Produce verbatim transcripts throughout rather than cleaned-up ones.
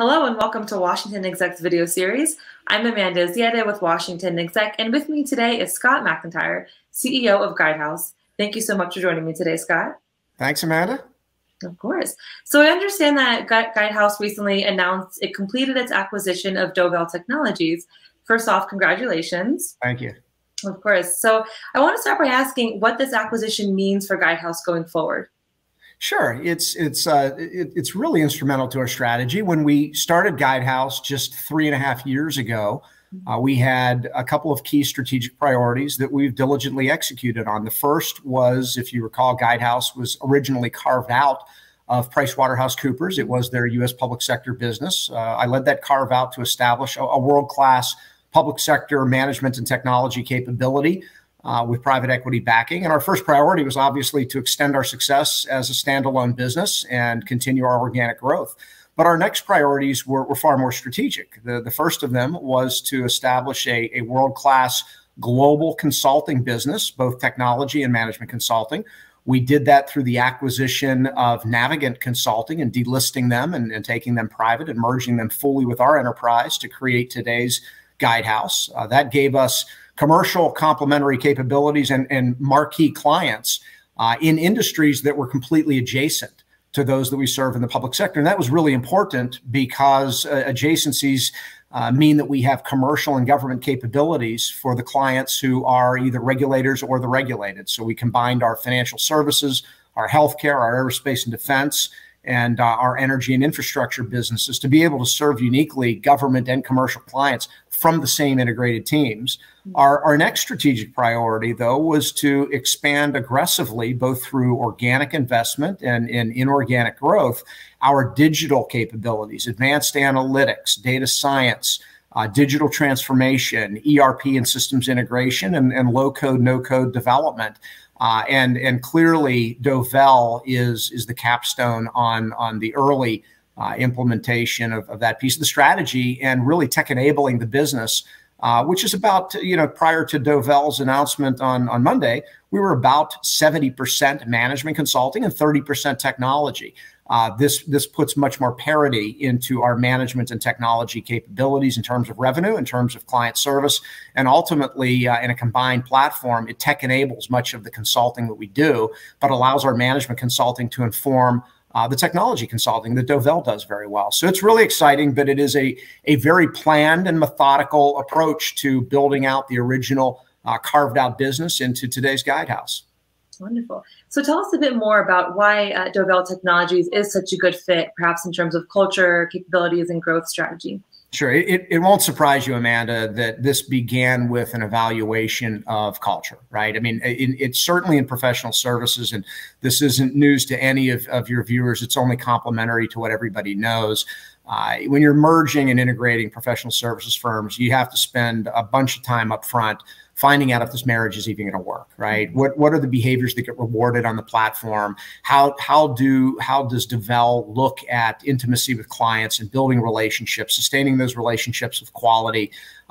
Hello and welcome to Washington Exec's video series. I'm Amanda Ziadeh with Washington Exec, and with me today is Scott McIntyre, C E O of Guidehouse. Thank you so much for joining me today, Scott. Thanks, Amanda. Of course. So I understand that Guidehouse recently announced it completed its acquisition of Dovel Technologies. First off, congratulations. Thank you. Of course. So I want to start by asking what this acquisition means for Guidehouse going forward. Sure. It's it's uh, it, it's really instrumental to our strategy. When we started Guidehouse just three and a half years ago, uh, we had a couple of key strategic priorities that we've diligently executed on. The first was, if you recall, Guidehouse was originally carved out of PricewaterhouseCoopers. It was their U S public sector business. Uh, I led that carve out to establish a, a world-class public sector management and technology capability Uh, with private equity backing. And our first priority was obviously to extend our success as a standalone business and continue our organic growth. But our next priorities were, were far more strategic. The, the first of them was to establish a, a world-class global consulting business, both technology and management consulting. We did that through the acquisition of Navigant Consulting and delisting them and, and taking them private and merging them fully with our enterprise to create today's Guidehouse. Uh, that gave us commercial complementary capabilities and, and marquee clients uh, in industries that were completely adjacent to those that we serve in the public sector. And that was really important because uh, adjacencies uh, mean that we have commercial and government capabilities for the clients who are either regulators or the regulated. So we combined our financial services, our healthcare, our aerospace and defense, and uh, our energy and infrastructure businesses to be able to serve uniquely government and commercial clients from the same integrated teams. Our, our next strategic priority, though, was to expand aggressively, both through organic investment and in inorganic growth, our digital capabilities, advanced analytics, data science, uh, digital transformation, E R P and systems integration, and, and low-code, no-code development. Uh, and, and clearly, Dovel is, is the capstone on, on the early Uh, implementation of, of that piece of the strategy and really tech enabling the business, uh, which is about, you know, prior to Dovel's announcement on, on Monday, we were about seventy percent management consulting and thirty percent technology. Uh, this, this puts much more parity into our management and technology capabilities in terms of revenue, in terms of client service, and ultimately uh, in a combined platform, it tech enables much of the consulting that we do, but allows our management consulting to inform Uh, the technology consulting that Dovel does very well. So it's really exciting, but it is a, a very planned and methodical approach to building out the original uh, carved out business into today's Guidehouse. Wonderful. So tell us a bit more about why uh, Dovel Technologies is such a good fit, perhaps in terms of culture, capabilities, and growth strategy. Sure. It, it won't surprise you, Amanda, that this began with an evaluation of culture, right? I mean, it, it's certainly in professional services, and this isn't news to any of, of your viewers. It's only complementary to what everybody knows. Uh, when you're merging and integrating professional services firms, you have to spend a bunch of time up front finding out if this marriage is even going to work, right? What what are the behaviors that get rewarded on the platform? How how do how does Dovel look at intimacy with clients and building relationships, sustaining those relationships with quality?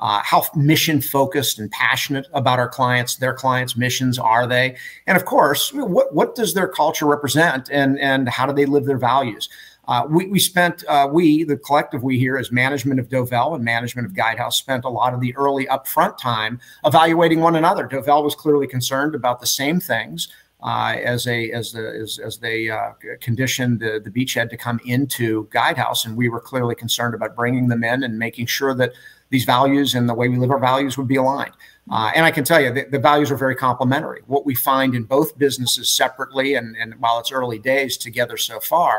Uh, how mission focused and passionate about our clients, their clients' missions are they? And of course, what what does their culture represent, and and how do they live their values? Uh, we, we spent, uh, we, the collective we here as management of Dovel and management of Guidehouse spent a lot of the early upfront time evaluating one another. Dovel was clearly concerned about the same things uh, as, a, as, the, as, as they uh, conditioned the, the beachhead to come into Guidehouse. And we were clearly concerned about bringing them in and making sure that these values and the way we live our values would be aligned. Uh, and I can tell you that the values are very complementary. What we find in both businesses separately and, and while it's early days together so far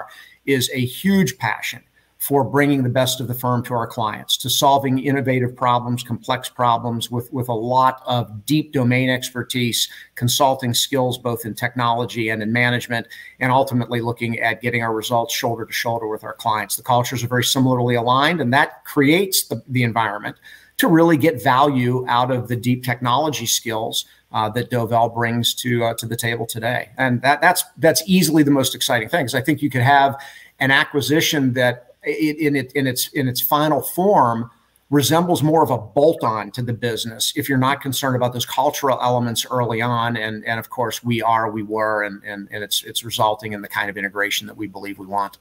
is a huge passion for bringing the best of the firm to our clients, to solving innovative problems, complex problems with, with a lot of deep domain expertise, consulting skills, both in technology and in management, and ultimately looking at getting our results shoulder to shoulder with our clients. The cultures are very similarly aligned, and that creates the, the environment to really get value out of the deep technology skills uh, that Dovel brings to uh, to the table today. And that that's that's easily the most exciting thing, because I think you could have an acquisition that it, in it in its in its final form resembles more of a bolt-on to the business if you're not concerned about those cultural elements early on. And and of course we are, we were, and and, and it's it's resulting in the kind of integration that we believe we want.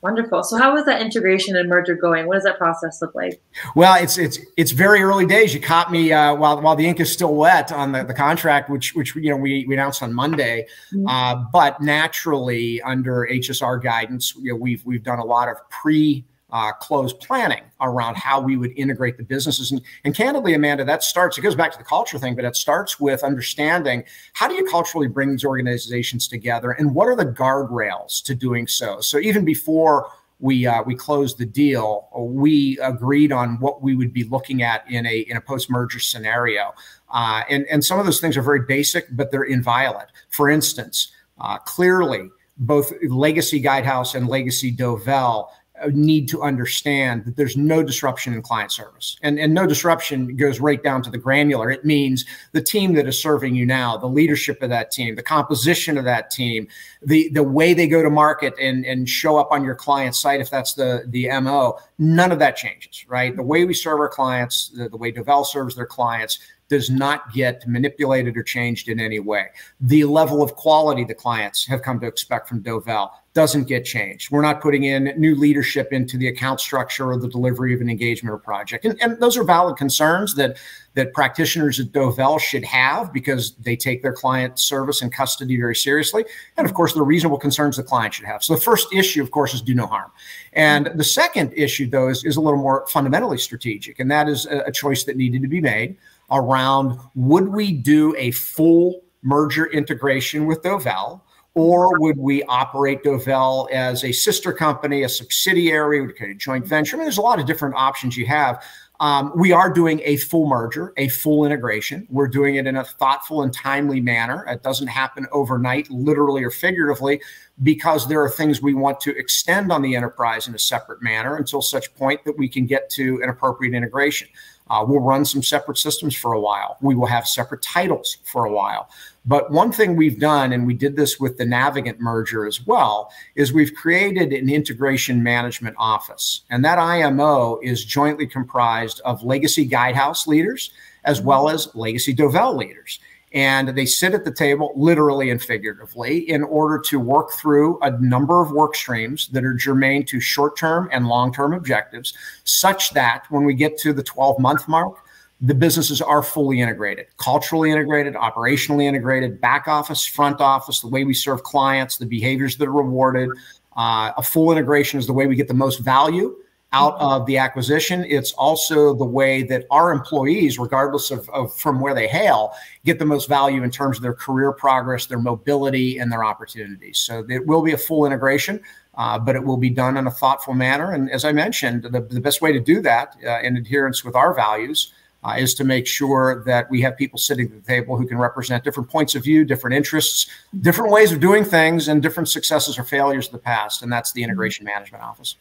Wonderful. So how was that integration and merger going? What does that process look like? Well, it's it's it's very early days. You caught me uh, while while the ink is still wet on the, the contract, which which you know we, we announced on Monday. Mm-hmm. uh, but naturally, under H S R guidance, you know, we've we've done a lot of pre uh, close planning around how we would integrate the businesses. And, and candidly, Amanda, that starts, it goes back to the culture thing, but it starts with understanding how do you culturally bring these organizations together and what are the guardrails to doing so? So even before we, uh, we closed the deal, we agreed on what we would be looking at in a, in a post-merger scenario. Uh, and, and some of those things are very basic, but they're inviolate. For instance, uh, clearly both legacy Guidehouse and legacy Dovel need to understand that there's no disruption in client service, and, and no disruption goes right down to the granular. It means the team that is serving you now, the leadership of that team, the composition of that team, the, the way they go to market and, and show up on your client site, if that's the, the M O, none of that changes, right? The way we serve our clients, the, the way Dovel serves their clients, does not get manipulated or changed in any way. The level of quality the clients have come to expect from Dovel doesn't get changed. We're not putting in new leadership into the account structure or the delivery of an engagement or project. And, and those are valid concerns that, that practitioners at Dovel should have because they take their client service and custody very seriously. And of course, the reasonable concerns the client should have. So the first issue, of course, is do no harm. And the second issue, though, is, is a little more fundamentally strategic. And that is a, a choice that needed to be made around, would we do a full merger integration with Dovel, or would we operate Dovel as a sister company, a subsidiary, would create a joint venture? I mean, there's a lot of different options you have. Um, we are doing a full merger, a full integration. We're doing it in a thoughtful and timely manner. It doesn't happen overnight, literally or figuratively, because there are things we want to extend on the enterprise in a separate manner until such point that we can get to an appropriate integration. Uh, we'll run some separate systems for a while. We will have separate titles for a while. But one thing we've done, and we did this with the Navigant merger as well, is we've created an integration management office. And that I M O is jointly comprised of legacy Guidehouse leaders as well as legacy Dovel leaders. And they sit at the table, literally and figuratively, in order to work through a number of work streams that are germane to short-term and long-term objectives, such that when we get to the twelve-month mark, the businesses are fully integrated, culturally integrated, operationally integrated, back office, front office, the way we serve clients, the behaviors that are rewarded. Uh, a full integration is the way we get the most value out of the acquisition. It's also the way that our employees, regardless of, of from where they hail, get the most value in terms of their career progress, their mobility, and their opportunities. So it will be a full integration, uh, but it will be done in a thoughtful manner. And as I mentioned, the, the best way to do that uh, in adherence with our values uh, is to make sure that we have people sitting at the table who can represent different points of view, different interests, different ways of doing things, and different successes or failures of the past. And that's the Integration Management Office.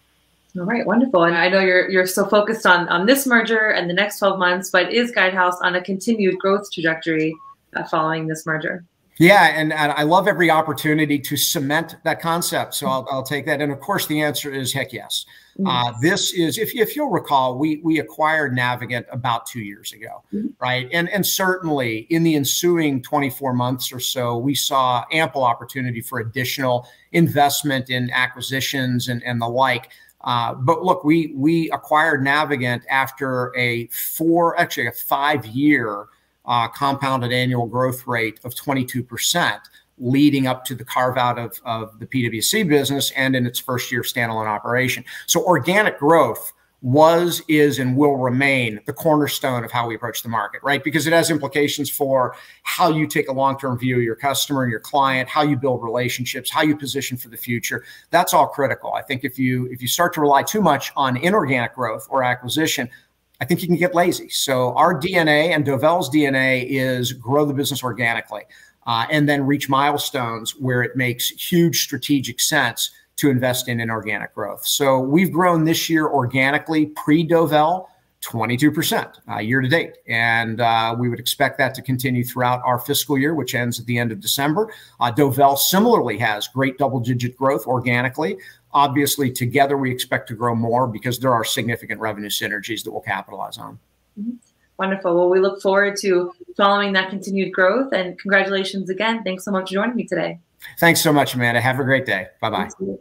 All right, wonderful. And I know you're you're so focused on, on this merger and the next twelve months, but is Guidehouse on a continued growth trajectory uh, following this merger? Yeah, and, and I love every opportunity to cement that concept. So I'll, I'll take that. And of course, the answer is heck yes. Uh, this is, if, if you'll recall, we, we acquired Navigant about two years ago, mm-hmm. right? And, and certainly in the ensuing twenty-four months or so, we saw ample opportunity for additional investment in acquisitions and, and the like. Uh, but look, we we acquired Navigant after a four, actually a five-year uh, compounded annual growth rate of twenty-two percent, leading up to the carve-out of, of the P W C business and in its first year of standalone operation. So organic growth was, is, and will remain the cornerstone of how we approach the market, right? Because it has implications for how you take a long-term view of your customer and your client, how you build relationships, how you position for the future. That's all critical. I think if you if you start to rely too much on inorganic growth or acquisition, I think you can get lazy. So our D N A and Dovel's D N A is grow the business organically uh, and then reach milestones where it makes huge strategic sense to invest in inorganic growth. So we've grown this year organically pre-Dovel twenty-two percent uh, year to date. And uh, we would expect that to continue throughout our fiscal year, which ends at the end of December. Uh, Dovel similarly has great double-digit growth organically. Obviously, together we expect to grow more because there are significant revenue synergies that we'll capitalize on. Mm-hmm. Wonderful. Well, we look forward to following that continued growth. And congratulations again. Thanks so much for joining me today. Thanks so much, Amanda. Have a great day. Bye-bye.